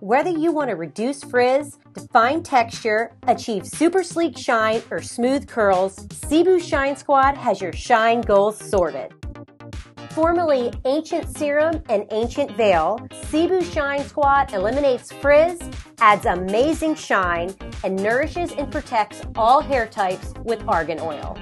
Whether you want to reduce frizz, define texture, achieve super sleek shine, or smooth curls, Cibu Shine Squad has your shine goals sorted. Formerly Ancient Serum and Ancient Veil, Cibu Shine Squad eliminates frizz, adds amazing shine, and nourishes and protects all hair types with argan oil.